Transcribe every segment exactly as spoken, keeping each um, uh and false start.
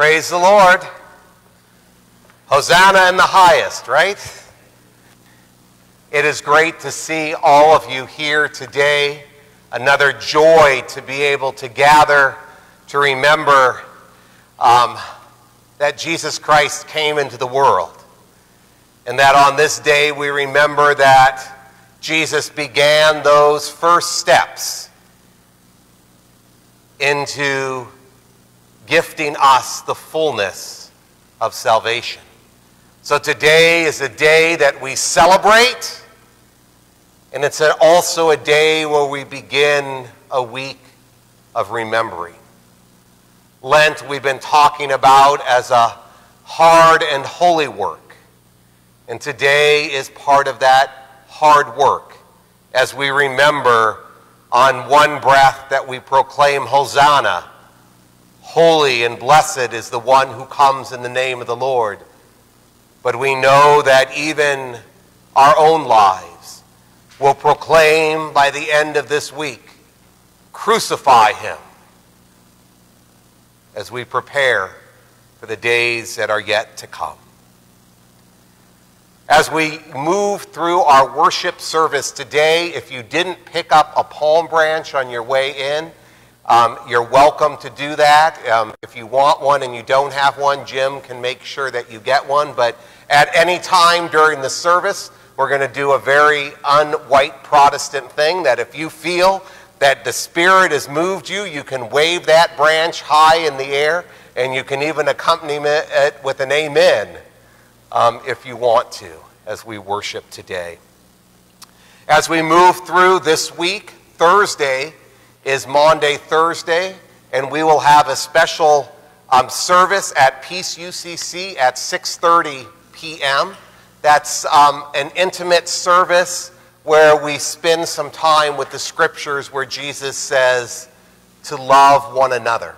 Praise the Lord. Hosanna in the highest, right? It is great to see all of you here today. Another joy to be able to gather, to remember um, that Jesus Christ came into the world. And that on this day we remember that Jesus began those first steps into gifting us the fullness of salvation. So today is a day that we celebrate, and it's also a day where we begin a week of remembering. Lent, we've been talking about as a hard and holy work, and today is part of that hard work as we remember on one breath that we proclaim Hosanna, holy and blessed is the one who comes in the name of the Lord. But we know that even our own lives will proclaim by the end of this week, crucify him, as we prepare for the days that are yet to come. As we move through our worship service today, if you didn't pick up a palm branch on your way in, Um, you're welcome to do that. Um, if you want one and you don't have one, Jim can make sure that you get one. But at any time during the service, we're going to do a very un-white Protestant thing, that if you feel that the Spirit has moved you, you can wave that branch high in the air, and you can even accompany it with an amen um, if you want to, as we worship today. As we move through this week, Thursday is Maundy Thursday, and we will have a special um, service at Peace U C C at six thirty p m That's um, an intimate service where we spend some time with the scriptures where Jesus says to love one another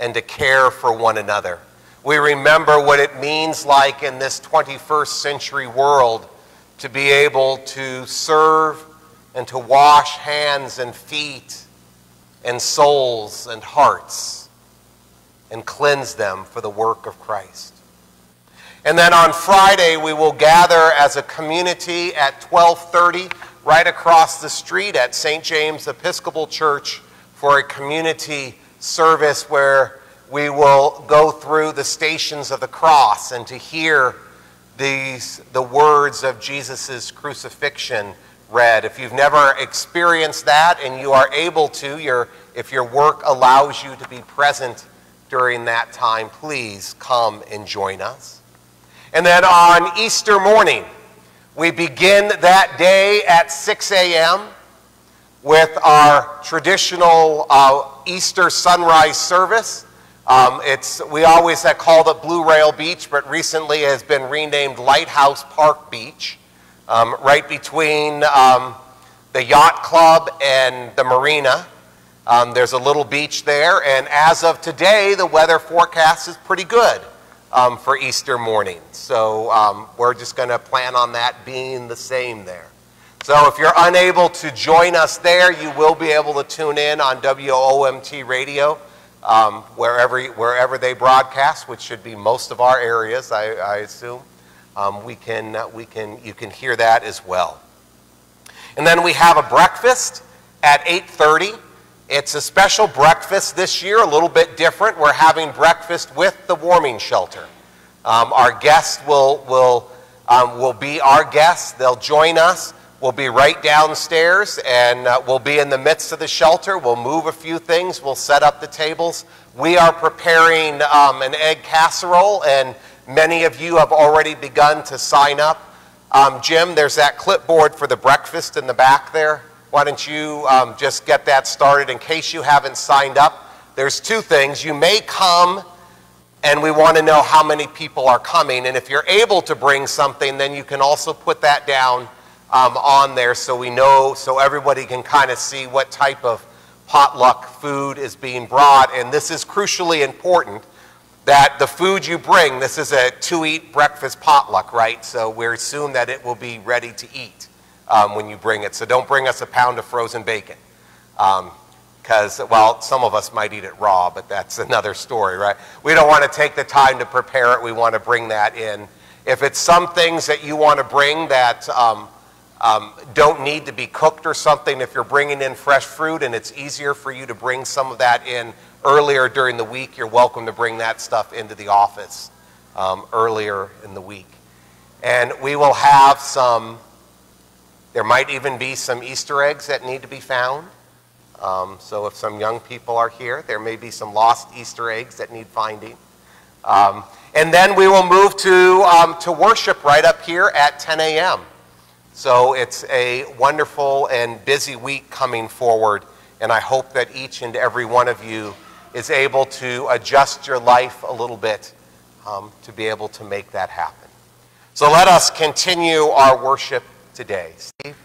and to care for one another. We remember what it means like in this twenty-first century world to be able to serve and to wash hands and feet and souls and hearts, and cleanse them for the work of Christ. And then on Friday, we will gather as a community at twelve thirty right across the street at Saint James Episcopal Church for a community service where we will go through the stations of the cross and to hear these, the words of Jesus' crucifixion read. If you've never experienced that and you are able to, your, if your work allows you to be present during that time, please come and join us. And then on Easter morning, we begin that day at six a m with our traditional uh, Easter sunrise service. Um, it's, we always have called it Blue Rail Beach, but recently it has been renamed Lighthouse Park Beach. Um, right between um, the yacht club and the marina. Um, there's a little beach there, and as of today, the weather forecast is pretty good um, for Easter morning. So um, we're just going to plan on that being the same there. So if you're unable to join us there, you will be able to tune in on W O M T radio, um, wherever, wherever they broadcast, which should be most of our areas, I, I assume. Um, we can, uh, we can, you can hear that as well. And then we have a breakfast at eight thirty. It's a special breakfast this year, a little bit different. We're having breakfast with the warming shelter. Um, our guests will, will, um, will be our guests. They'll join us. We'll be right downstairs, and uh, we'll be in the midst of the shelter. We'll move a few things. We'll set up the tables. We are preparing um, an egg casserole, and many of you have already begun to sign up. Um, Jim, there's that clipboard for the breakfast in the back there. Why don't you um, just get that started in case you haven't signed up? There's two things. You may come, and we want to know how many people are coming. And if you're able to bring something, then you can also put that down um, on there so we know, so everybody can kind of see what type of potluck food is being brought. And this is crucially important, that the food you bring, this is a to-eat breakfast potluck, right? So we assume that it will be ready to eat um, when you bring it. So don't bring us a pound of frozen bacon. Um, because, well, some of us might eat it raw, but that's another story, right? We don't want to take the time to prepare it. We want to bring that in. If it's some things that you want to bring that um, um, don't need to be cooked or something, if you're bringing in fresh fruit and it's easier for you to bring some of that in earlier during the week, you're welcome to bring that stuff into the office um, earlier in the week. And we will have some, there might even be some Easter eggs that need to be found. Um, so if some young people are here, there may be some lost Easter eggs that need finding. Um, and then we will move to, um, to worship right up here at ten A M So it's a wonderful and busy week coming forward. And I hope that each and every one of you is able to adjust your life a little bit um, to be able to make that happen. So let us continue our worship today. Steve?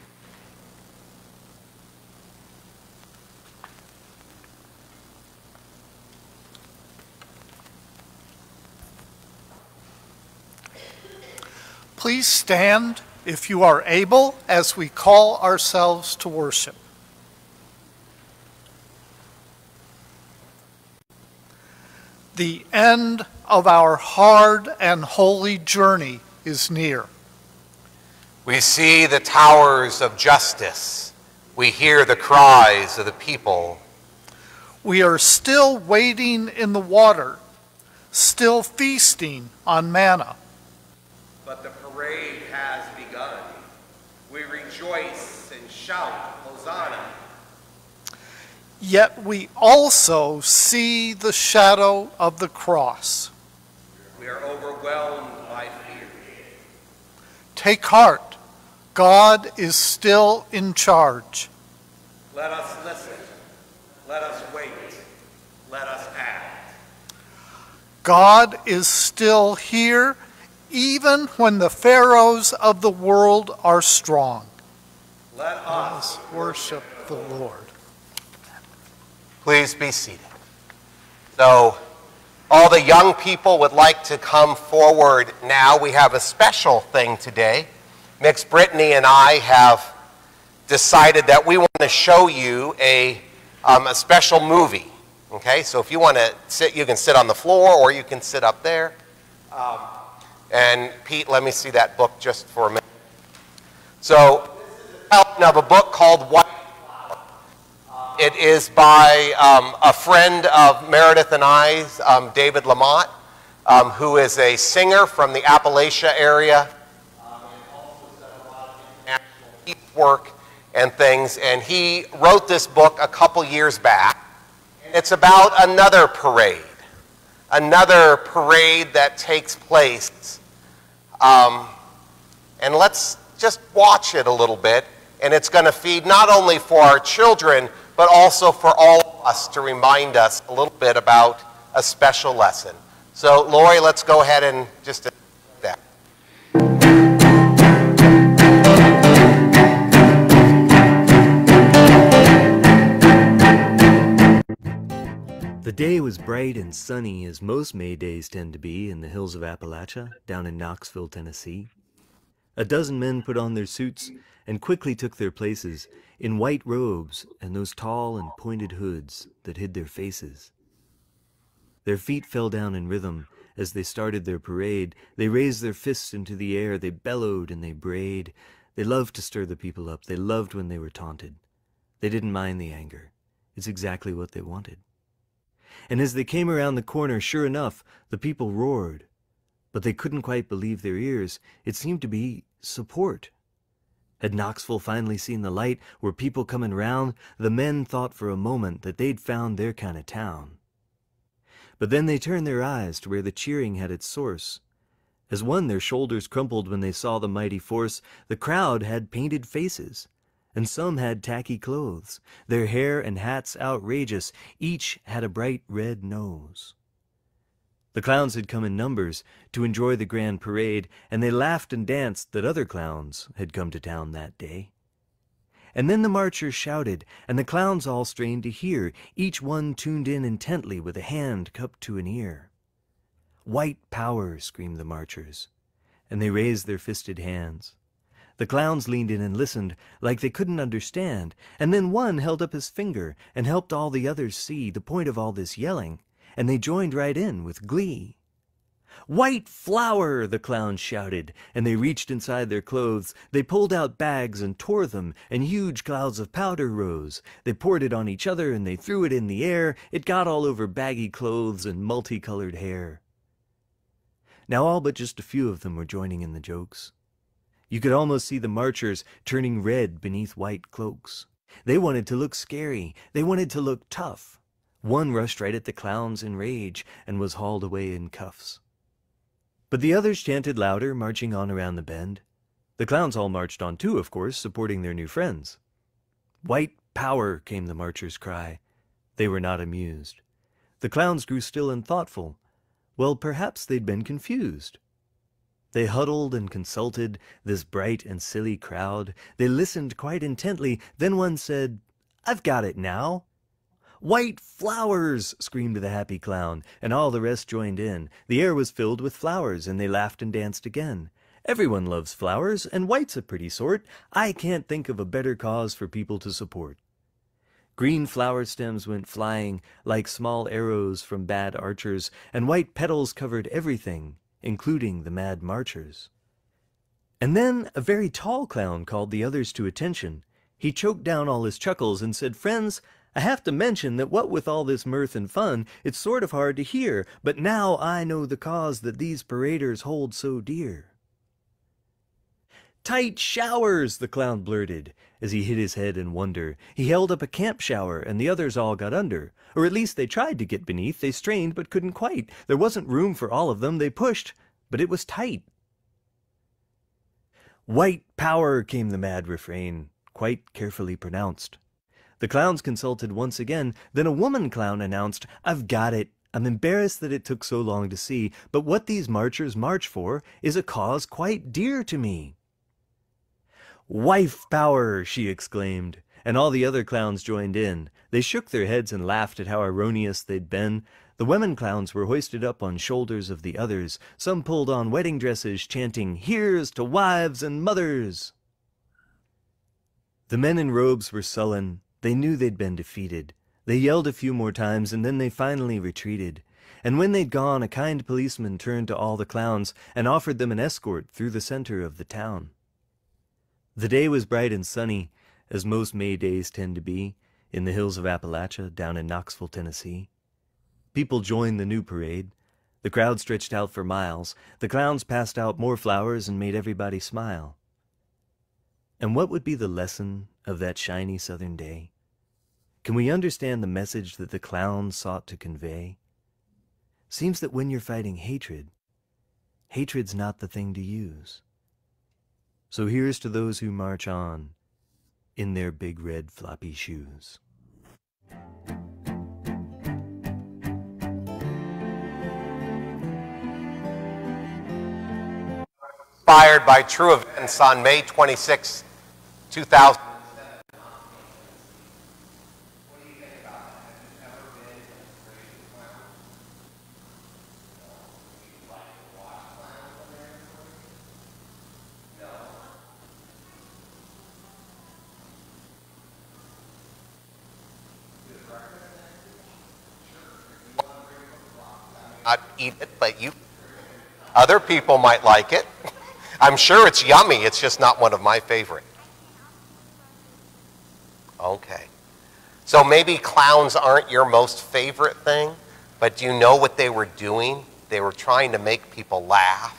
Please stand, if you are able, as we call ourselves to worship. The end of our hard and holy journey is near. We see the towers of justice. We hear the cries of the people. We are still wading in the water, still feasting on manna. But the parade has begun. We rejoice and shout, Hosanna. Yet we also see the shadow of the cross. We are overwhelmed by fear. Take heart. God is still in charge. Let us listen. Let us wait. Let us act. God is still here, even when the pharaohs of the world are strong. Let us worship the Lord. Please be seated. So, all the young people would like to come forward now. We have a special thing today. Mix Brittany and I have decided that we want to show you a, um, a special movie. Okay, so if you want to sit, you can sit on the floor or you can sit up there. Um, And Pete, let me see that book just for a minute. So, I have a book called White Flower. It is by um, a friend of Meredith and I, um, David Lamotte, um, who is a singer from the Appalachia area. Um, and also does a lot of international peace work and things. And he wrote this book a couple years back. And it's about another parade. Another parade that takes place. Um, and let's just watch it a little bit. And it's going to feed not only for our children, but also for all of us to remind us a little bit about a special lesson. So, Lori, let's go ahead and just... The day was bright and sunny, as most May days tend to be in the hills of Appalachia, down in Knoxville, Tennessee. A dozen men put on their suits and quickly took their places, in white robes and those tall and pointed hoods that hid their faces. Their feet fell down in rhythm as they started their parade. They raised their fists into the air, they bellowed and they brayed. They loved to stir the people up, they loved when they were taunted. They didn't mind the anger. It's exactly what they wanted. And as they came around the corner, sure enough, the people roared. But they couldn't quite believe their ears. It seemed to be support. Had Knoxville finally seen the light? Were people coming round? The men thought for a moment that they'd found their kind of town. But then they turned their eyes to where the cheering had its source. As one, their shoulders crumpled when they saw the mighty force. The crowd had painted faces. And some had tacky clothes, their hair and hats outrageous, each had a bright red nose. The clowns had come in numbers to enjoy the grand parade, and they laughed and danced that other clowns had come to town that day. And then the marchers shouted, and the clowns all strained to hear, each one tuned in intently with a hand cupped to an ear. "White power!" screamed the marchers, and they raised their fisted hands. The clowns leaned in and listened, like they couldn't understand, and then one held up his finger and helped all the others see the point of all this yelling, and they joined right in with glee. "White flour!" the clowns shouted, and they reached inside their clothes. They pulled out bags and tore them, and huge clouds of powder rose. They poured it on each other, and they threw it in the air. It got all over baggy clothes and multicolored hair. Now all but just a few of them were joining in the jokes. You could almost see the marchers turning red beneath white cloaks. They wanted to look scary. They wanted to look tough. One rushed right at the clowns in rage and was hauled away in cuffs. But the others chanted louder, marching on around the bend. The clowns all marched on too, of course, supporting their new friends. "White power!" came the marchers' cry. They were not amused. The clowns grew still and thoughtful. Well, perhaps they'd been confused. They huddled and consulted, this bright and silly crowd. They listened quite intently. Then one said, "I've got it now." "White flowers!" screamed the happy clown, and all the rest joined in. The air was filled with flowers, and they laughed and danced again. Everyone loves flowers, and white's a pretty sort. I can't think of a better cause for people to support. Green flower stems went flying like small arrows from bad archers, and white petals covered everything, including the mad marchers. And then a very tall clown called the others to attention. He choked down all his chuckles and said, "Friends, I have to mention that what with all this mirth and fun, it's sort of hard to hear, but now I know the cause that these paraders hold so dear." "Tight showers!" the clown blurted, as he hid his head in wonder. He held up a camp shower, and the others all got under. Or at least they tried to get beneath. They strained, but couldn't quite. There wasn't room for all of them. They pushed, but it was tight. "White power!" came the mad refrain, quite carefully pronounced. The clowns consulted once again. Then a woman clown announced, "I've got it. I'm embarrassed that it took so long to see, but what these marchers march for is a cause quite dear to me." "Wife power!" she exclaimed, and all the other clowns joined in. They shook their heads and laughed at how erroneous they'd been. The women clowns were hoisted up on shoulders of the others. Some pulled on wedding dresses, chanting, "Here's to wives and mothers!" The men in robes were sullen. They knew they'd been defeated. They yelled a few more times, and then they finally retreated. And when they'd gone, a kind policeman turned to all the clowns and offered them an escort through the center of the town. The day was bright and sunny, as most May days tend to be, in the hills of Appalachia down in Knoxville, Tennessee. People joined the new parade. The crowd stretched out for miles. The clowns passed out more flowers and made everybody smile. And what would be the lesson of that shiny southern day? Can we understand the message that the clowns sought to convey? Seems that when you're fighting hatred, hatred's not the thing to use. So here's to those who march on in their big red floppy shoes. Inspired by true events on May twenty-sixth, two thousand. I'd eat it, but you, other people might like it. I'm sure it's yummy. It's just not one of my favorite. Okay. So maybe clowns aren't your most favorite thing, but do you know what they were doing? They were trying to make people laugh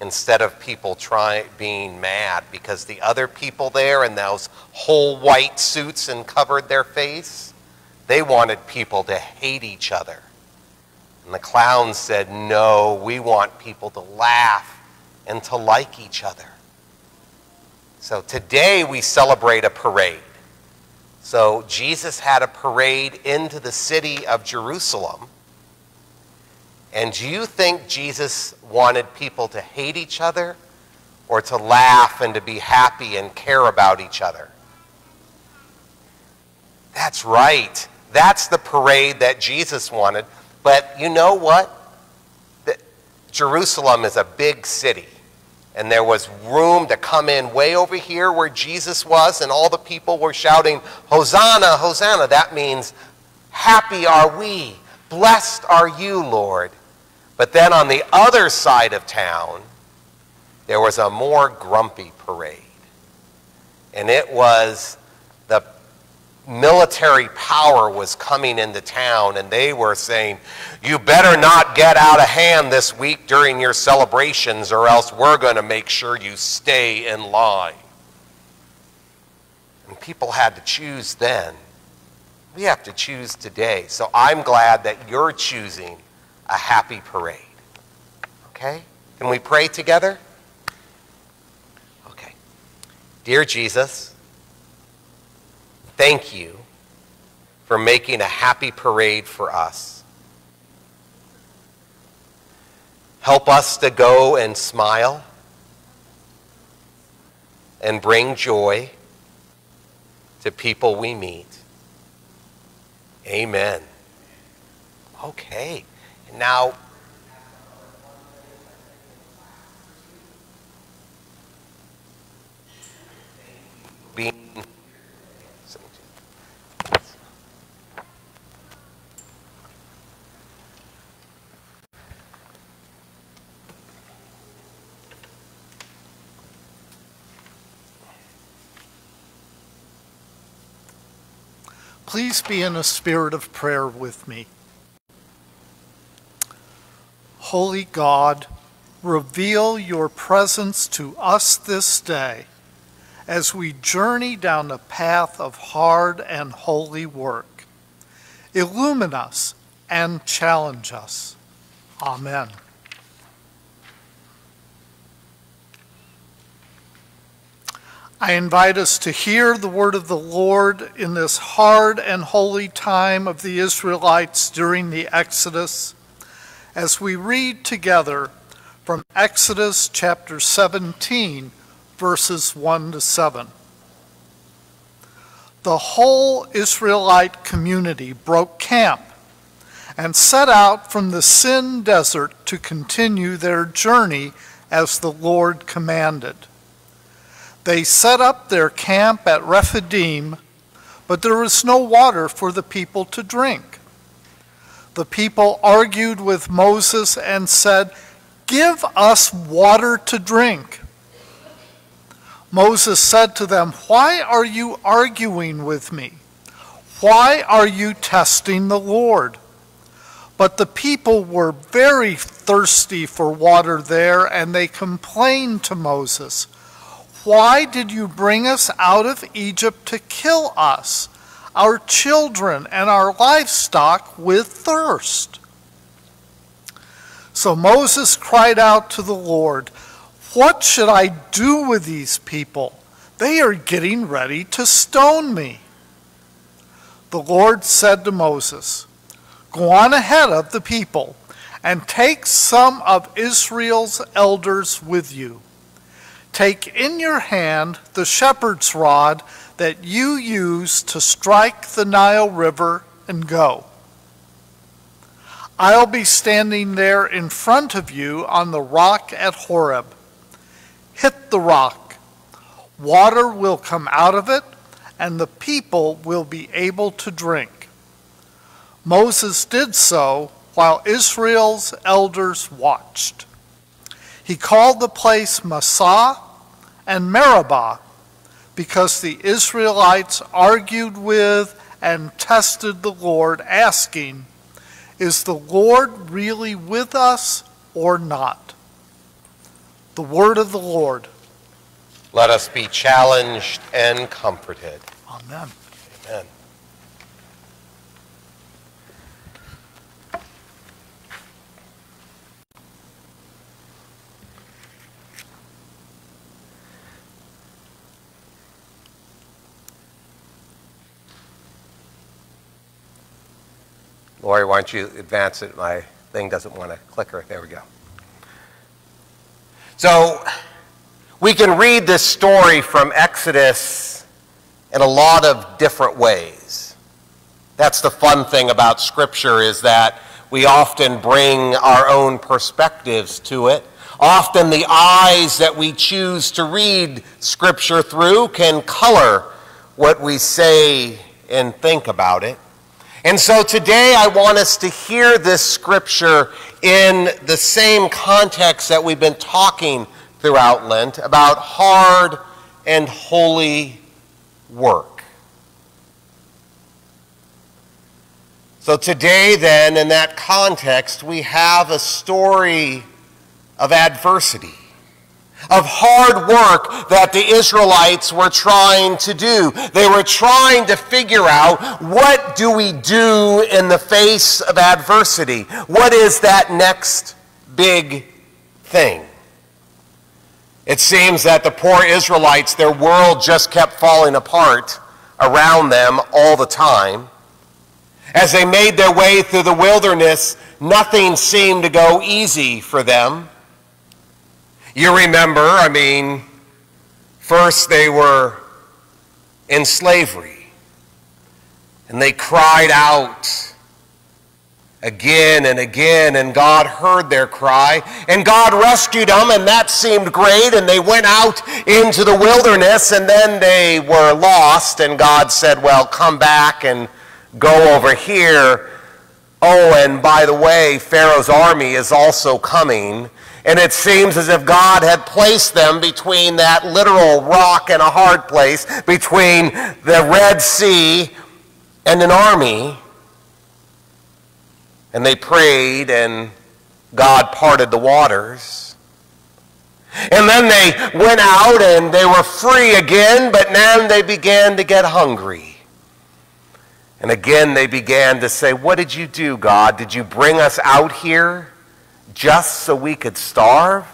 instead of people try, being mad, because the other people there in those whole white suits and covered their face, they wanted people to hate each other. And the clowns said, "No, we want people to laugh and to like each other." So today we celebrate a parade. So Jesus had a parade into the city of Jerusalem. And do you think Jesus wanted people to hate each other or to laugh and to be happy and care about each other? That's right. That's the parade that Jesus wanted. But you know what? Jerusalem is a big city. And there was room to come in way over here where Jesus was, and all the people were shouting, Hosanna, Hosanna. That means, happy are we, blessed are you, Lord. But then on the other side of town, there was a more grumpy parade. And it was, the military power was coming into town, and they were saying, you better not get out of hand this week during your celebrations, or else we're going to make sure you stay in line. And people had to choose then. We have to choose today. So I'm glad that you're choosing a happy parade. Okay? Can we pray together? Okay. Dear Jesus, thank you for making a happy parade for us. Help us to go and smile and bring joy to people we meet. Amen. Okay. Now, being please be in a spirit of prayer with me. Holy God, reveal your presence to us this day as we journey down the path of hard and holy work. Illumine us and challenge us. Amen. I invite us to hear the word of the Lord in this hard and holy time of the Israelites during the Exodus, as we read together from Exodus chapter seventeen, verses one to seven. The whole Israelite community broke camp and set out from the Sin Desert to continue their journey as the Lord commanded. They set up their camp at Rephidim, but there was no water for the people to drink. The people argued with Moses and said, "Give us water to drink." Moses said to them, "Why are you arguing with me? Why are you testing the Lord?" But the people were very thirsty for water there, and they complained to Moses, "Why did you bring us out of Egypt to kill us, our children and our livestock, with thirst?" So Moses cried out to the Lord, "What should I do with these people? They are getting ready to stone me." The Lord said to Moses, "Go on ahead of the people and take some of Israel's elders with you. Take in your hand the shepherd's rod that you use to strike the Nile River, and go. I'll be standing there in front of you on the rock at Horeb. Hit the rock. Water will come out of it, and the people will be able to drink." Moses did so while Israel's elders watched. He called the place Massah and Meribah, because the Israelites argued with and tested the Lord, asking, "Is the Lord really with us or not?" The word of the Lord. Let us be challenged and comforted. Amen. Amen. Lori, why don't you advance it? My thing doesn't want to clicker. There we go. So we can read this story from Exodus in a lot of different ways. That's the fun thing about Scripture, is that we often bring our own perspectives to it, Often the eyes that we choose to read Scripture through can color what we say and think about it. And so today I want us to hear this Scripture in the same context that we've been talking throughout Lent about hard and holy work. So today then, in that context, we have a story of adversity, of hard work that the Israelites were trying to do. They were trying to figure out, what do we do in the face of adversity? What is that next big thing? It seems that the poor Israelites, their world just kept falling apart around them all the time. As they made their way through the wilderness, nothing seemed to go easy for them. You remember, I mean, first they were in slavery, and they cried out again and again, and God heard their cry, and God rescued them, and that seemed great, and they went out into the wilderness, and then they were lost, and God said, well, come back and go over here. Oh, and by the way, Pharaoh's army is also coming, and it seems as if God had placed them between that literal rock and a hard place, between the Red Sea and an army. And they prayed, and God parted the waters. And then they went out, and they were free again, but now they began to get hungry. And again they began to say, what did you do, God? Did you bring us out here just so we could starve?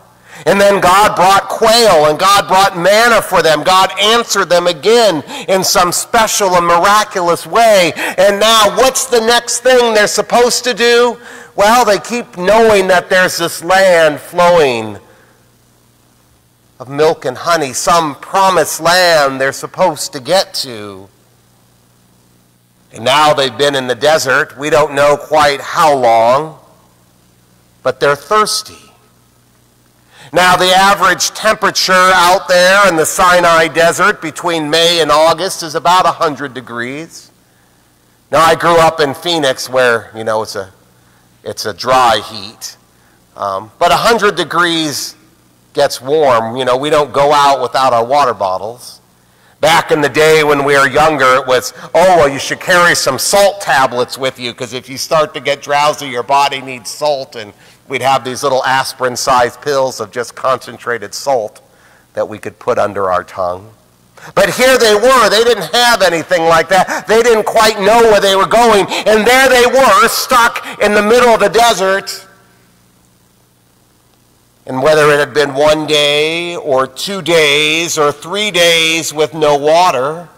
And then God brought quail, and God brought manna for them. God answered them again in some special and miraculous way. And now, what's the next thing they're supposed to do? Well, they keep knowing that there's this land flowing of milk and honey, some promised land they're supposed to get to. And now they've been in the desert. We don't know quite how long, but they're thirsty. Now, the average temperature out there in the Sinai Desert between May and August is about one hundred degrees. Now, I grew up in Phoenix where, you know, it's a, it's a dry heat. Um, but one hundred degrees gets warm. You know, we don't go out without our water bottles. Back in the day when we were younger, it was, oh, well, you should carry some salt tablets with you because if you start to get drowsy, your body needs salt, and we'd have these little aspirin-sized pills of just concentrated salt that we could put under our tongue. But here they were. They didn't have anything like that. They didn't quite know where they were going. And there they were, stuck in the middle of the desert. And whether it had been one day or two days or three days with no water,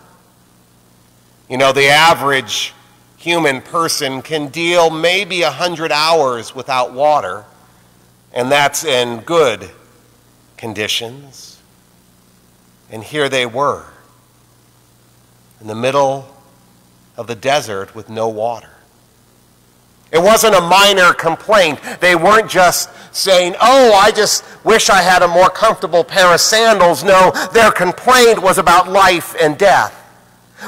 you know, the average human person can deal maybe a hundred hours without water, and that's in good conditions. And here they were, in the middle of the desert with no water. It wasn't a minor complaint. They weren't just saying, oh, I just wish I had a more comfortable pair of sandals. No, their complaint was about life and death.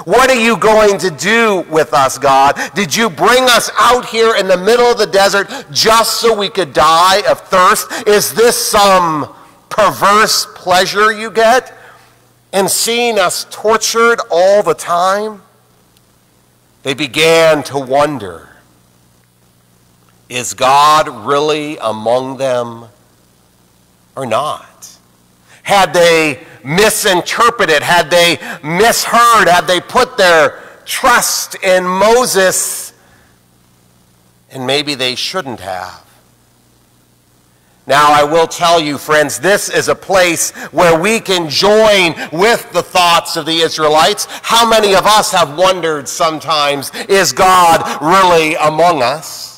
What are you going to do with us, God? Did you bring us out here in the middle of the desert just so we could die of thirst? Is this some perverse pleasure you get in seeing us tortured all the time? They began to wonder, is God really among them or not? Had they misinterpreted, had they misheard, had they put their trust in Moses, and maybe they shouldn't have. Now, I will tell you, friends, this is a place where we can join with the thoughts of the Israelites. How many of us have wondered sometimes, is God really among us?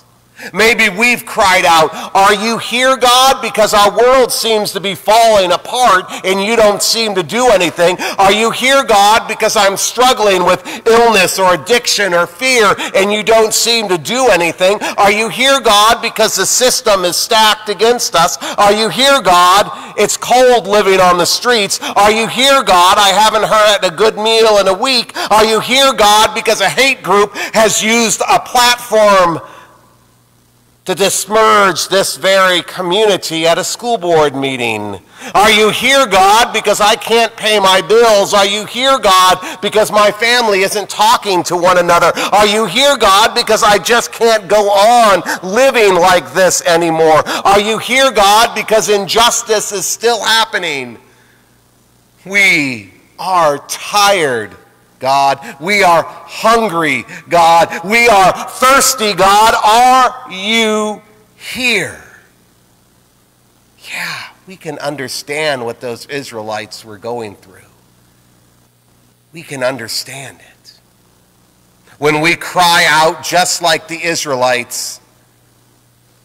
Maybe we've cried out, "Are you here, God? Because our world seems to be falling apart and you don't seem to do anything. Are you here, God? Because I'm struggling with illness or addiction or fear and you don't seem to do anything. Are you here, God? Because the system is stacked against us. Are you here, God? It's cold living on the streets. Are you here, God? I haven't had a good meal in a week. Are you here, God? Because a hate group has used a platform to dismerge this very community at a school board meeting. Are you here, God? Because I can't pay my bills. Are you here, God? Because my family isn't talking to one another. Are you here, God? Because I just can't go on living like this anymore. Are you here, God? Because injustice is still happening. We are tired, God. We are hungry, God. We are thirsty, God. Are you here?" Yeah, we can understand what those Israelites were going through. We can understand it. When we cry out just like the Israelites,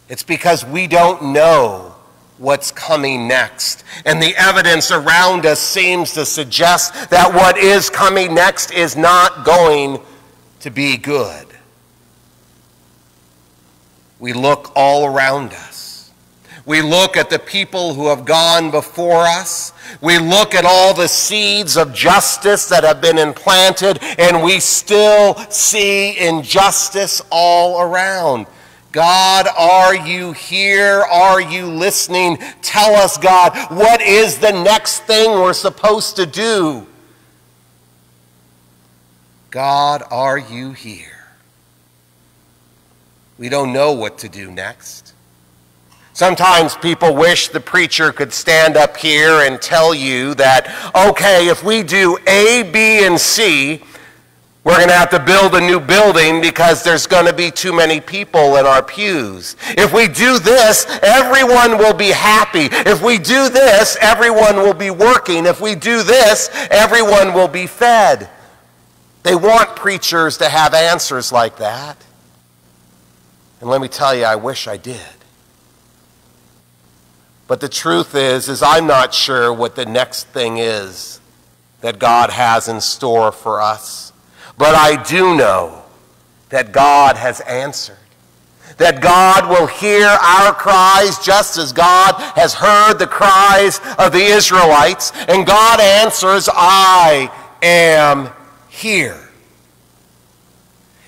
it's because we don't know what's coming next. And the evidence around us seems to suggest that what is coming next is not going to be good. We look all around us. We look at the people who have gone before us. We look at all the seeds of justice that have been implanted, and we still see injustice all around. God, are you here? Are you listening? Tell us, God, what is the next thing we're supposed to do? God, are you here? We don't know what to do next. Sometimes people wish the preacher could stand up here and tell you that, okay, if we do A, B, and C, we're going to have to build a new building because there's going to be too many people in our pews. If we do this, everyone will be happy. If we do this, everyone will be working. If we do this, everyone will be fed. They want preachers to have answers like that. And let me tell you, I wish I did. But the truth is, is I'm not sure what the next thing is that God has in store for us. But I do know that God has answered, that God will hear our cries just as God has heard the cries of the Israelites. And God answers, "I am here."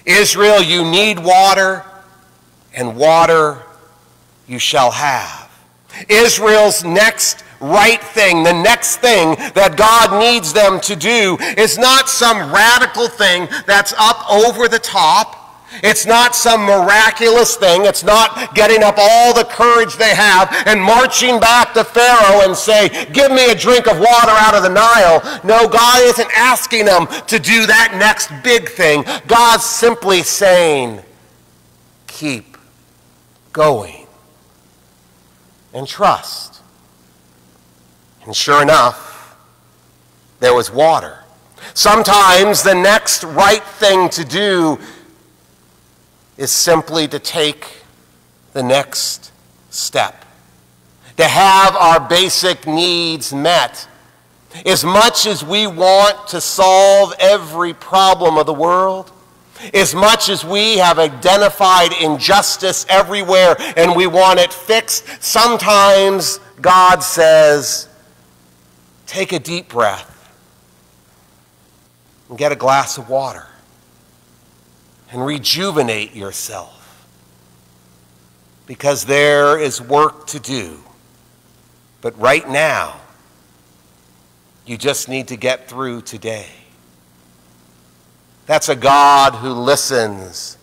Israel, you need water, and water you shall have. Israel's next right thing, the next thing that God needs them to do, is not some radical thing that's up over the top. It's not some miraculous thing. It's not getting up all the courage they have and marching back to Pharaoh and say, "Give me a drink of water out of the Nile." No, God isn't asking them to do that next big thing. God's simply saying, keep going and trust. And sure enough, there was water. Sometimes the next right thing to do is simply to take the next step, to have our basic needs met. As much as we want to solve every problem of the world, as much as we have identified injustice everywhere and we want it fixed, sometimes God says, take a deep breath and get a glass of water and rejuvenate yourself, because there is work to do. But right now, you just need to get through today. That's a God who listens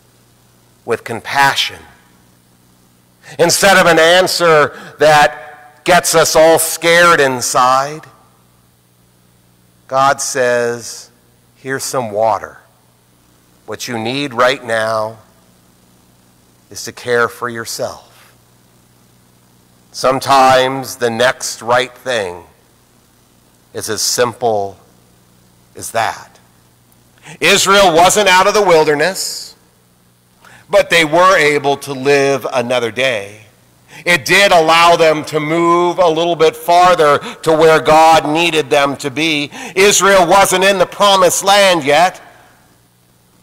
with compassion. Instead of an answer that gets us all scared inside, God says, here's some water. What you need right now is to care for yourself. Sometimes the next right thing is as simple as that. Israel wasn't out of the wilderness, but they were able to live another day. It did allow them to move a little bit farther to where God needed them to be. Israel wasn't in the promised land yet,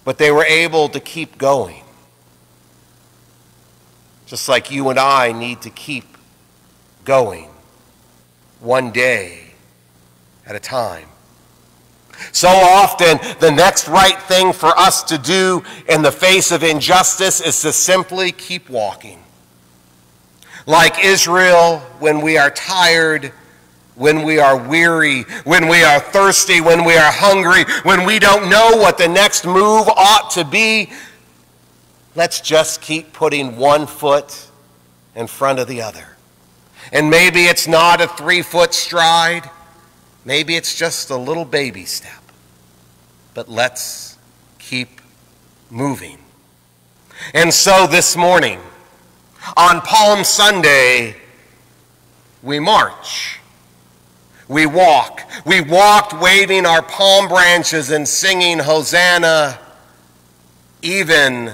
but they were able to keep going. Just like you and I need to keep going, one day at a time. So often, the next right thing for us to do in the face of injustice is to simply keep walking. Like Israel, when we are tired, when we are weary, when we are thirsty, when we are hungry, when we don't know what the next move ought to be, let's just keep putting one foot in front of the other. And maybe it's not a three-foot stride. Maybe it's just a little baby step. But let's keep moving. And so this morning, on Palm Sunday, we march, we walk. We walked waving our palm branches and singing Hosanna, even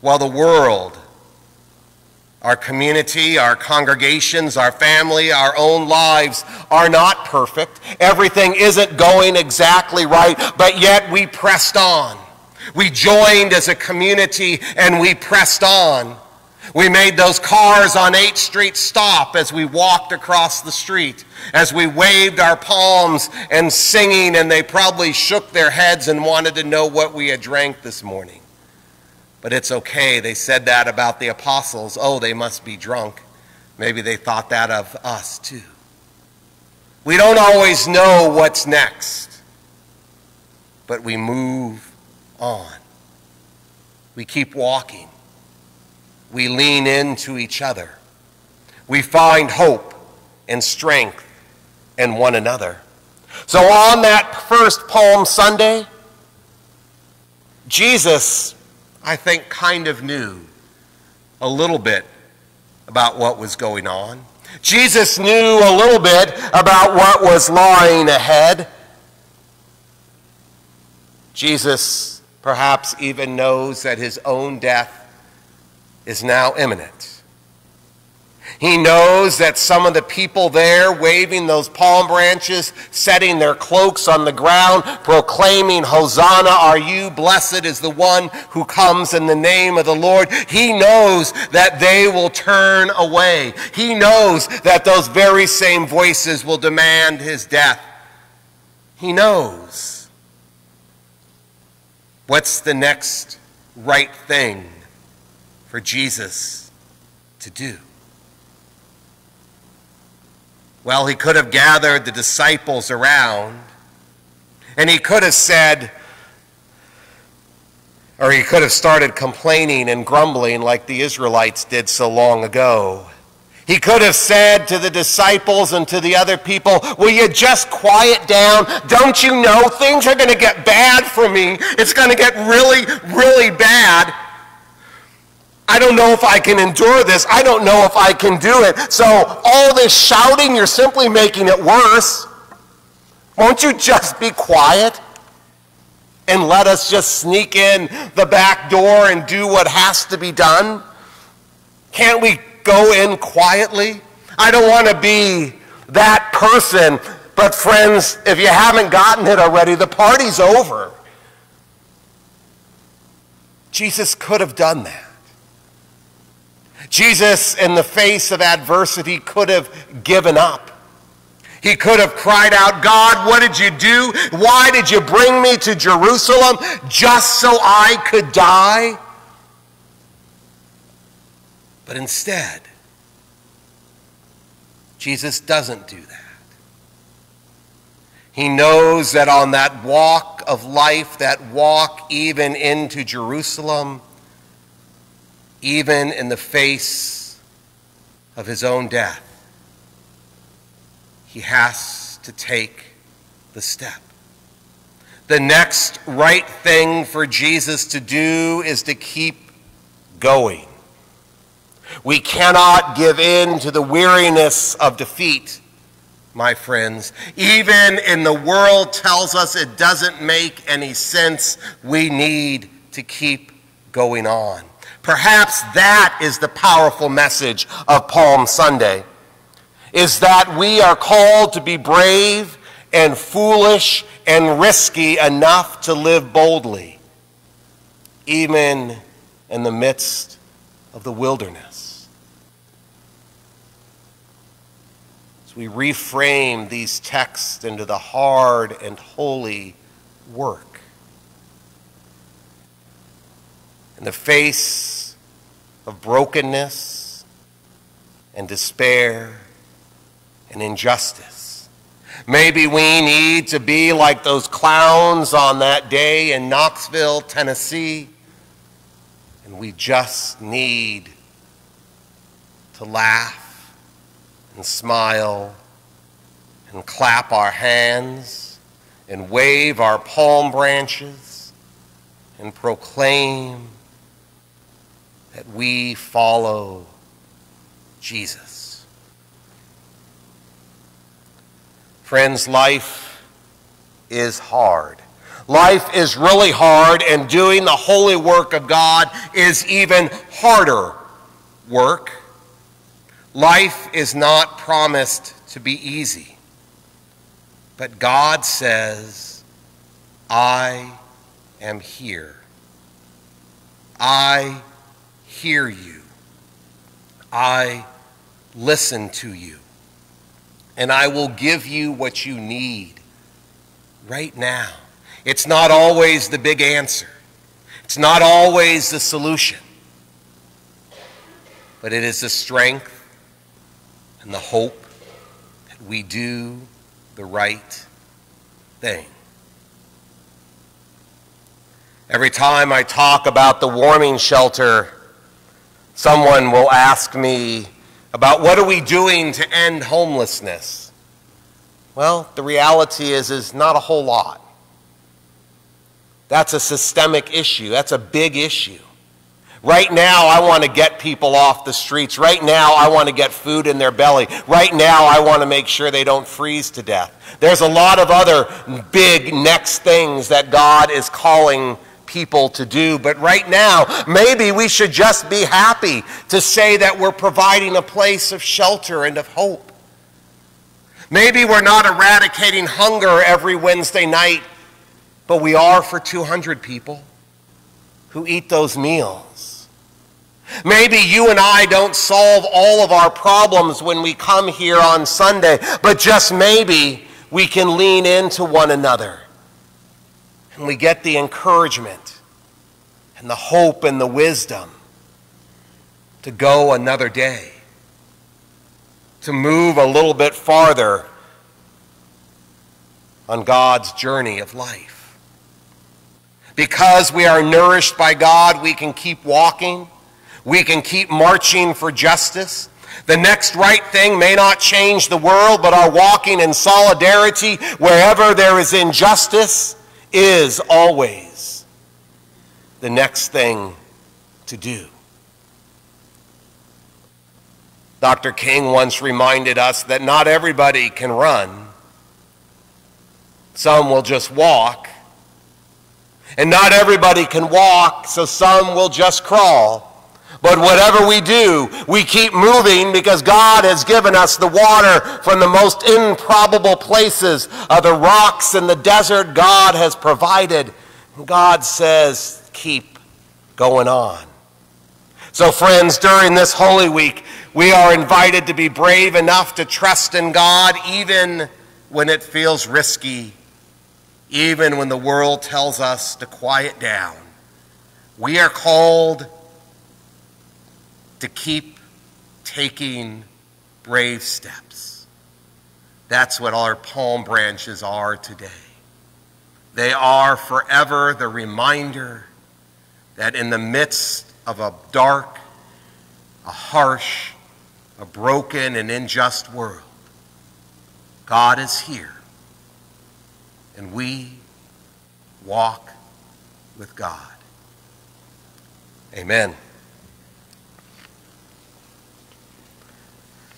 while the world, our community, our congregations, our family, our own lives are not perfect. Everything isn't going exactly right, but yet we pressed on. We joined as a community and we pressed on. We made those cars on eighth street stop as we walked across the street, as we waved our palms and singing, and they probably shook their heads and wanted to know what we had drank this morning. But it's okay. They said that about the apostles. Oh, they must be drunk. Maybe they thought that of us too. We don't always know what's next, but we move on. We keep walking. We lean into each other. We find hope and strength in one another. So on that first Palm Sunday, Jesus, I think, kind of knew a little bit about what was going on. Jesus knew a little bit about what was lying ahead. Jesus perhaps even knows that his own death is now imminent. He knows that some of the people there waving those palm branches, setting their cloaks on the ground, proclaiming, Hosanna are you, blessed is the one who comes in the name of the Lord. He knows that they will turn away. He knows that those very same voices will demand his death. He knows. What's the next right thing for Jesus to do? Well, he could have gathered the disciples around, and he could have said, or he could have started complaining and grumbling like the Israelites did so long ago. He could have said to the disciples and to the other people, will you just quiet down? Don't you know things are going to get bad for me? It's going to get really, really bad. I don't know if I can endure this. I don't know if I can do it. So all this shouting, you're simply making it worse. Won't you just be quiet and let us just sneak in the back door and do what has to be done? Can't we go in quietly? I don't want to be that person. But friends, if you haven't gotten it already, the party's over. Jesus could have done that. Jesus, in the face of adversity, could have given up. He could have cried out, God, what did you do? Why did you bring me to Jerusalem just so I could die? But instead, Jesus doesn't do that. He knows that on that walk of life, that walk even into Jerusalem, even in the face of his own death, he has to take the step. The next right thing for Jesus to do is to keep going. We cannot give in to the weariness of defeat, my friends. Even in the world tells us it doesn't make any sense, we need to keep going on. Perhaps that is the powerful message of Palm Sunday, is that we are called to be brave and foolish and risky enough to live boldly, even in the midst of the wilderness. As we reframe these texts into the hard and holy work, in the face of brokenness and despair and injustice. Maybe we need to be like those clowns on that day in Knoxville, Tennessee, and we just need to laugh and smile and clap our hands and wave our palm branches and proclaim that we follow Jesus. Friends, life is hard. Life is really hard, and doing the holy work of God is even harder work. Life is not promised to be easy. But God says, I am here. I hear you. I listen to you. And I will give you what you need right now. It's not always the big answer. It's not always the solution. But it is the strength and the hope that we do the right thing. Every time I talk about the warming shelter, someone will ask me, about what are we doing to end homelessness? Well, the reality is, is not a whole lot. That's a systemic issue. That's a big issue. Right now, I want to get people off the streets. Right now, I want to get food in their belly. Right now, I want to make sure they don't freeze to death. There's a lot of other big next things that God is calling people to do, but right now, maybe we should just be happy to say that we're providing a place of shelter and of hope. Maybe we're not eradicating hunger every Wednesday night, but we are for two hundred people who eat those meals. Maybe you and I don't solve all of our problems when we come here on Sunday, but just maybe we can lean into one another. And we get the encouragement and the hope and the wisdom to go another day, to move a little bit farther on God's journey of life. Because we are nourished by God, we can keep walking. We can keep marching for justice. The next right thing may not change the world, but our walking in solidarity wherever there is injustice is always the next thing to do. Doctor King once reminded us that not everybody can run. Some will just walk. And not everybody can walk, so some will just crawl. But whatever we do, we keep moving because God has given us the water from the most improbable places, uh, the rocks and the desert God has provided. God says, keep going on. So friends, during this Holy Week, we are invited to be brave enough to trust in God even when it feels risky, even when the world tells us to quiet down. We are called to keep taking brave steps. That's what our palm branches are today. They are forever the reminder that in the midst of a dark, a harsh, a broken and unjust world, God is here, and we walk with God. Amen.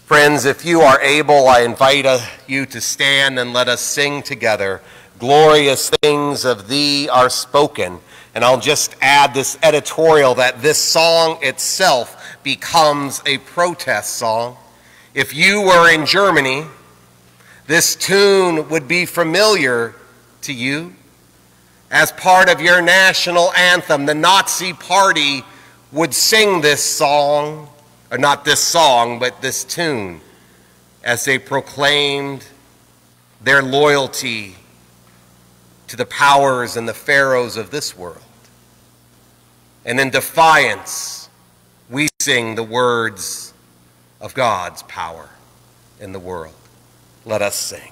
Friends, if you are able, I invite you to stand and let us sing together, glorious things of thee are spoken. And I'll just add this editorial that this song itself becomes a protest song. If you were in Germany, this tune would be familiar to you. As part of your national anthem, the Nazi Party would sing this song, or not this song, but this tune, as they proclaimed their loyalty to the powers and the pharaohs of this world. And in defiance, we sing the words of God's power in the world. Let us sing.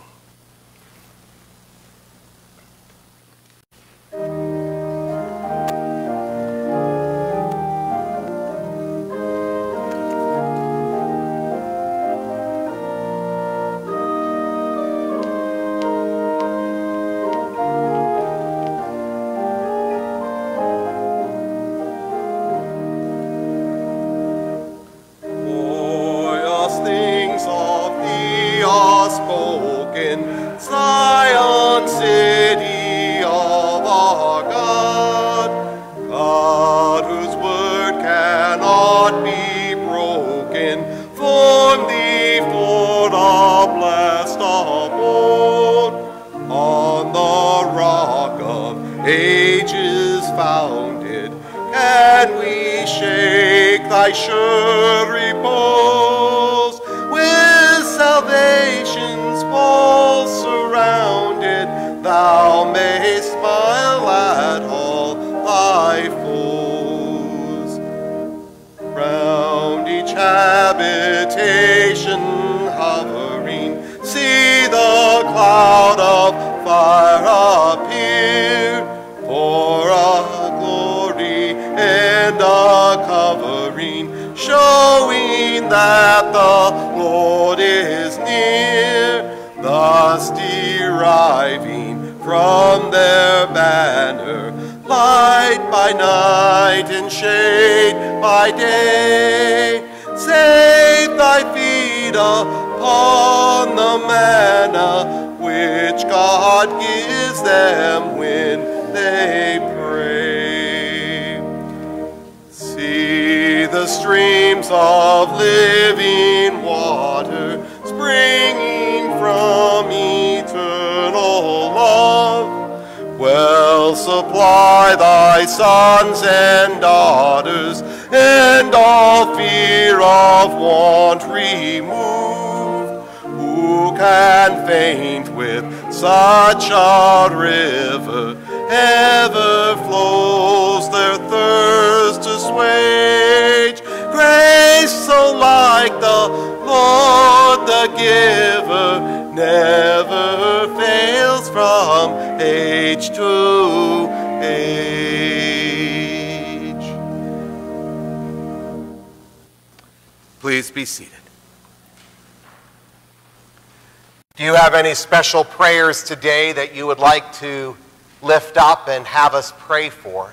Any special prayers today that you would like to lift up and have us pray for?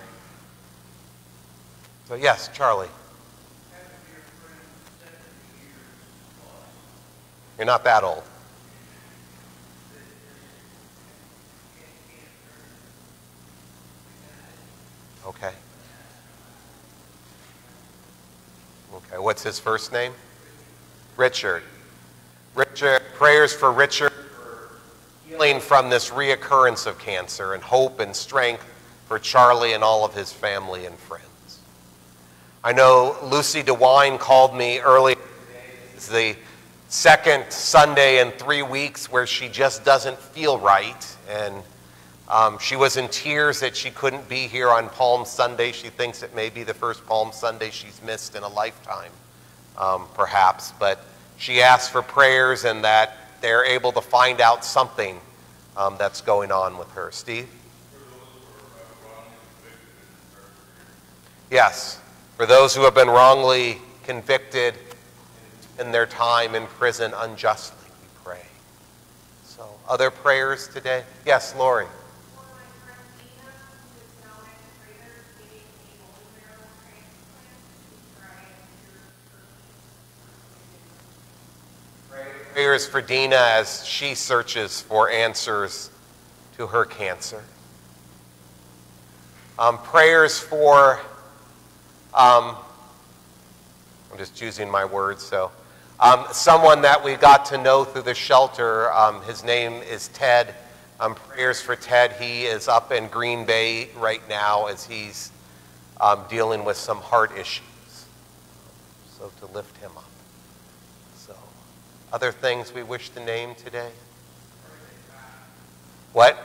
So yes, Charlie. You're not that old. Okay. Okay, what's his first name? Richard. Richard, prayers for Richard. Healing from this reoccurrence of cancer, and hope and strength for Charlie and all of his family and friends. I know Lucy DeWine called me earlier today. It's the second Sunday in three weeks where she just doesn't feel right, and um, she was in tears that she couldn't be here on Palm Sunday. She thinks it may be the first Palm Sunday she's missed in a lifetime, um, perhaps, but she asked for prayers and that they're able to find out something um, that's going on with her. Steve? Yes, for those who have been wrongly convicted in their time in prison unjustly, we pray. So, other prayers today? Yes, Lori? Prayers for Dina as she searches for answers to her cancer. Um, prayers for, um, I'm just choosing my words, so. Um, someone that we got to know through the shelter, um, his name is Ted. Um, prayers for Ted. He is up in Green Bay right now as he's um, dealing with some heart issues. So to lift him up. So, other things we wish to name today? What?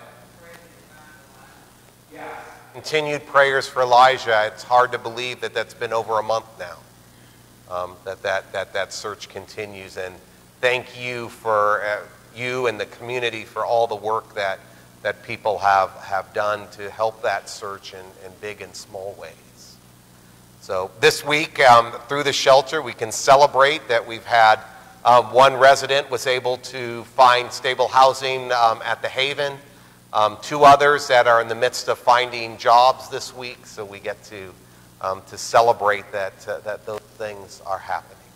Yeah. Continued prayers for Elijah. It's hard to believe that that's been over a month now. Um, that, that, that that search continues, and thank you for uh, you and the community for all the work that that people have, have done to help that search in, in big and small ways. So this week, um, through the shelter, we can celebrate that we've had uh, one resident was able to find stable housing um, at the Haven, um, two others that are in the midst of finding jobs this week, so we get to Um, to celebrate that, uh, that those things are happening.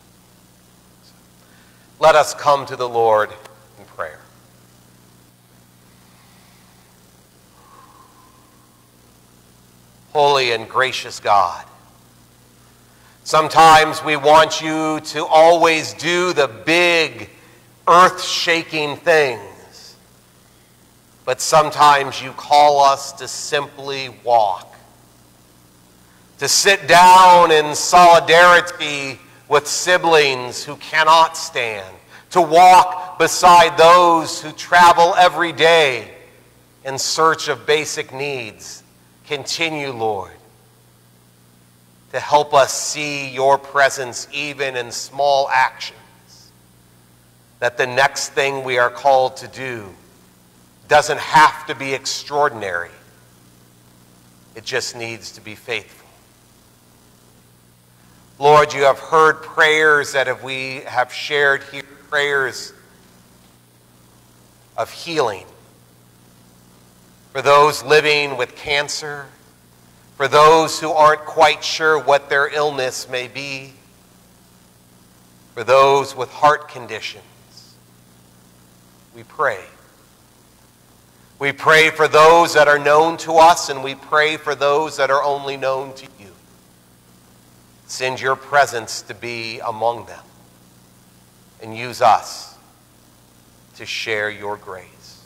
So, let us come to the Lord in prayer. Holy and gracious God, sometimes we want you to always do the big, earth-shaking things, but sometimes you call us to simply walk, to sit down in solidarity with siblings who cannot stand, to walk beside those who travel every day in search of basic needs. Continue, Lord, to help us see your presence even in small actions, that the next thing we are called to do doesn't have to be extraordinary. It just needs to be faithful. Lord, you have heard prayers that have we have shared here, prayers of healing for those living with cancer, for those who aren't quite sure what their illness may be, for those with heart conditions. We pray. We pray for those that are known to us, and we pray for those that are only known to you. Send your presence to be among them, and use us to share your grace.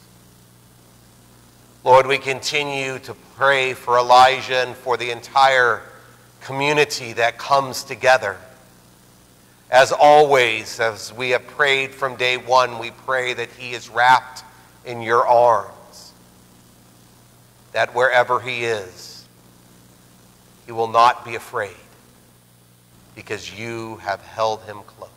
Lord, we continue to pray for Elijah and for the entire community that comes together. As always, as we have prayed from day one, we pray that he is wrapped in your arms, that wherever he is, he will not be afraid, because you have held him close.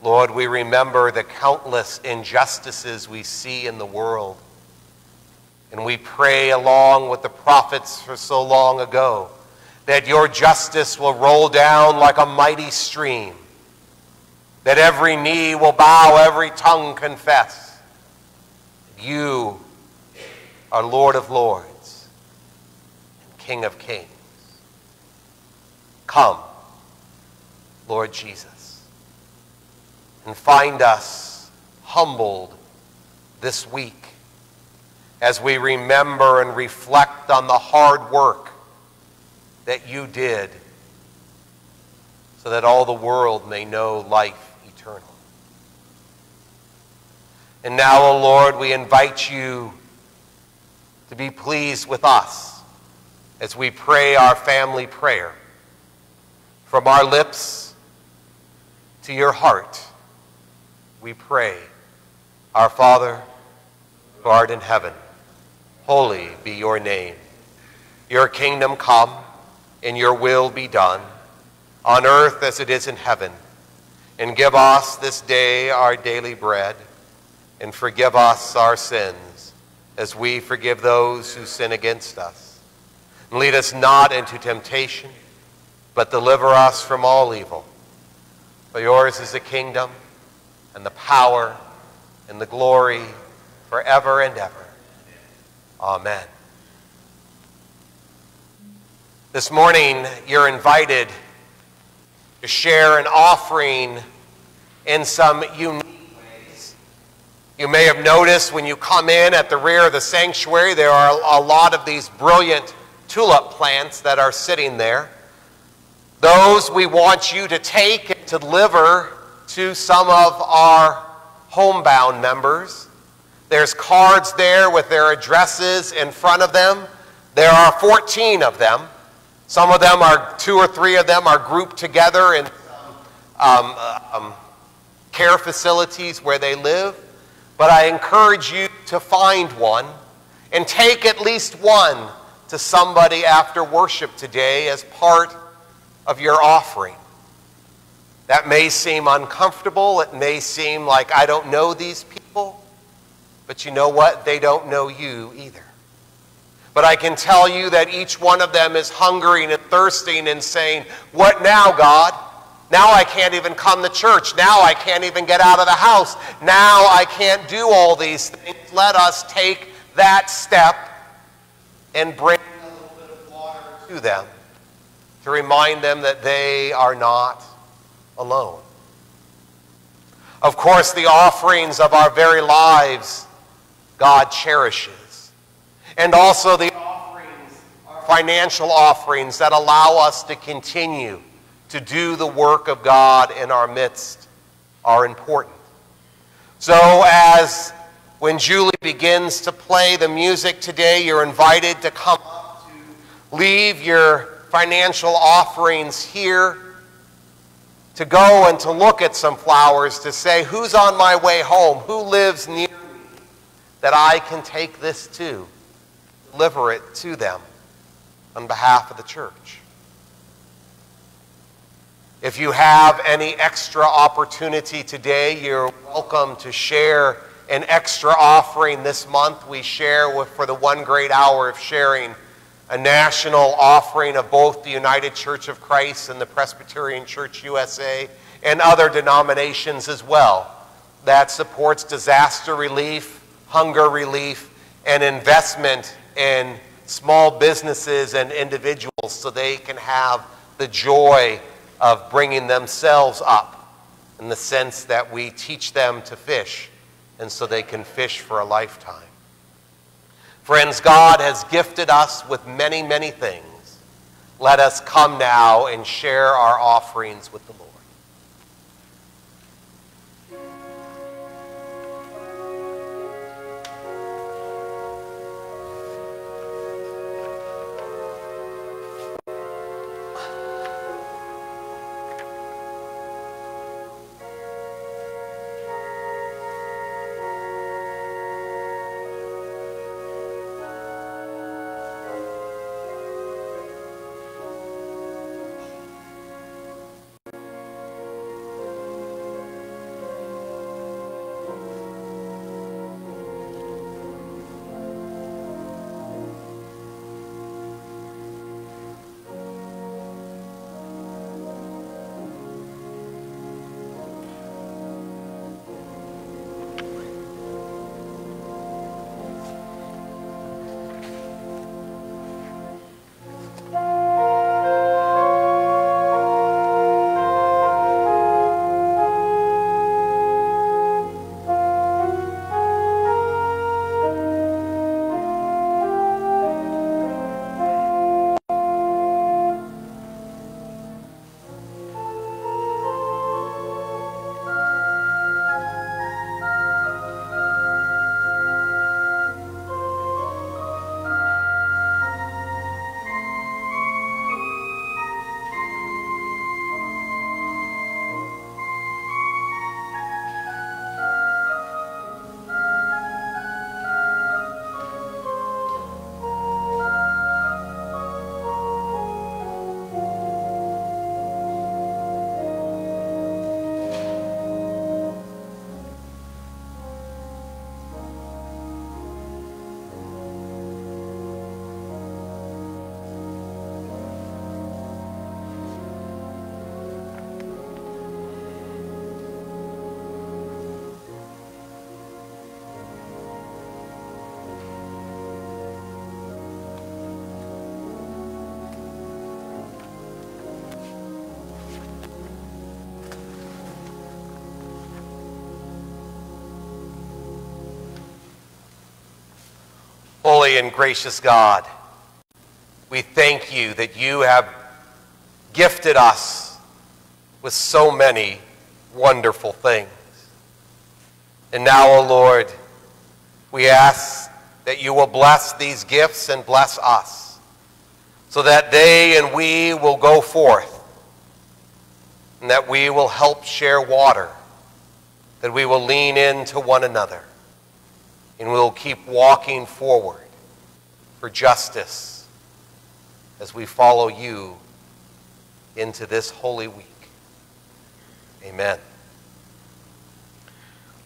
Lord, we remember the countless injustices we see in the world, and we pray along with the prophets for so long ago that your justice will roll down like a mighty stream, that every knee will bow, every tongue confess. You are Lord of Lords, King of Kings. Come, Lord Jesus, and find us humbled this week as we remember and reflect on the hard work that you did so that all the world may know life eternal. And now, O Lord, we invite you to be pleased with us as we pray our family prayer, from our lips to your heart, we pray. Our Father, who art in heaven, holy be your name. Your kingdom come, and your will be done, on earth as it is in heaven. And give us this day our daily bread, and forgive us our sins, as we forgive those who sin against us. Lead us not into temptation, but deliver us from all evil. For yours is the kingdom, and the power, and the glory, forever and ever. Amen. This morning, you're invited to share an offering in some unique ways. You may have noticed when you come in at the rear of the sanctuary, there are a lot of these brilliant tulip plants that are sitting there. Those we want you to take and deliver to some of our homebound members. There's cards there with their addresses in front of them. There are fourteen of them. Some of them are, two or three of them are grouped together in um, um, care facilities where they live. But I encourage you to find one and take at least one to somebody after worship today as part of your offering. That may seem uncomfortable. It may seem like I don't know these people. But you know what? They don't know you either. But I can tell you that each one of them is hungering and thirsting and saying, what now, God? Now I can't even come to church. Now I can't even get out of the house. Now I can't do all these things. Let us take that step and bring a little bit of water to them to remind them that they are not alone. Of course, the offerings of our very lives, God cherishes. And also the offerings, financial offerings that allow us to continue to do the work of God in our midst are important. So as when Julie begins to play the music today, you're invited to come up to leave your financial offerings here, to go and to look at some flowers, to say, who's on my way home? Who lives near me that I can take this to? Deliver it to them on behalf of the church. If you have any extra opportunity today, you're welcome to share an extra offering. This month we share with, for the one great hour of sharing, a national offering of both the United Church of Christ and the Presbyterian Church U S A and other denominations as well that supports disaster relief, hunger relief, and investment in small businesses and individuals so they can have the joy of bringing themselves up in the sense that we teach them to fish and so they can fish for a lifetime. Friends, God has gifted us with many, many things. Let us come now and share our offerings with the Lord. Holy and gracious God, we thank you that you have gifted us with so many wonderful things. And now, O Lord, we ask that you will bless these gifts and bless us, so that they and we will go forth, and that we will help share water, that we will lean into one another, and we'll keep walking forward for justice as we follow you into this holy week. Amen.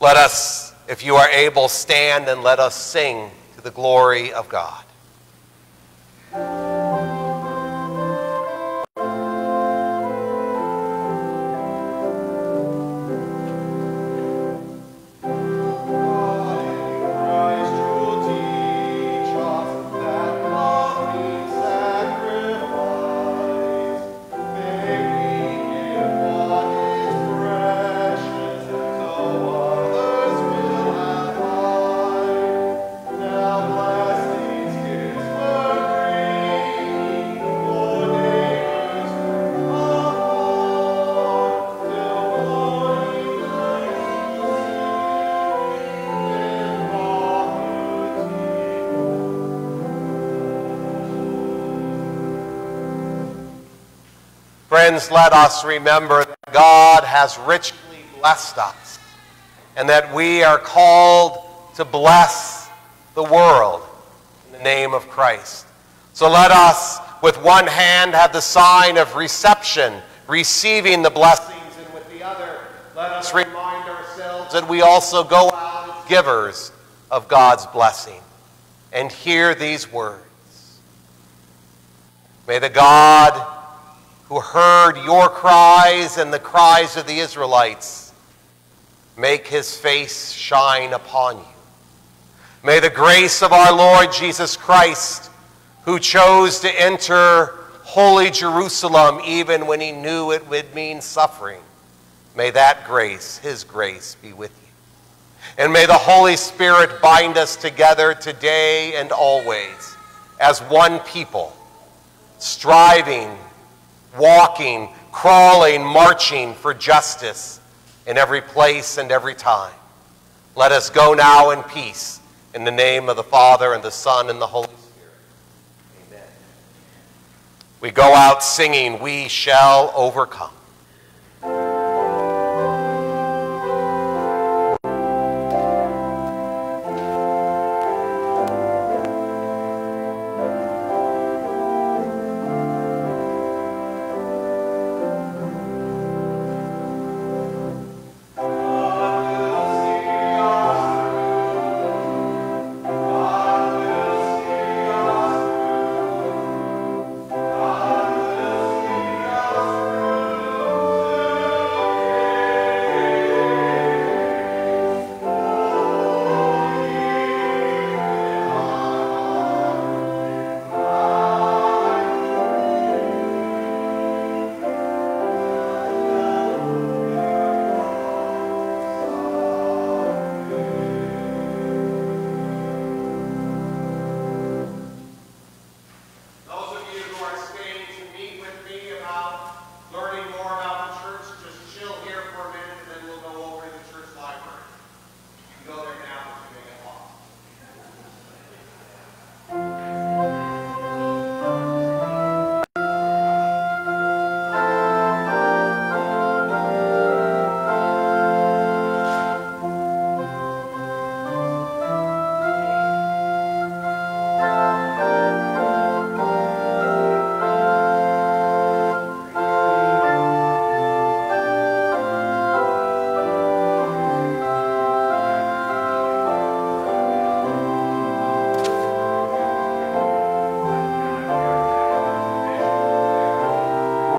Let us, if you are able, stand and let us sing to the glory of God. Friends, let us remember that God has richly blessed us and that we are called to bless the world in the name of Christ. So let us, with one hand, have the sign of reception, receiving the blessings, and with the other, let us remind ourselves that we also go out as givers of God's blessing. And hear these words. May the God who heard your cries and the cries of the Israelites make his face shine upon you. May the grace of our Lord Jesus Christ, who chose to enter holy Jerusalem even when he knew it would mean suffering, may that grace, his grace, be with you. And may the Holy Spirit bind us together today and always as one people, striving, walking, crawling, marching for justice in every place and every time. Let us go now in peace, in the name of the Father, and the Son, and the Holy Spirit. Amen. We go out singing, "We Shall Overcome."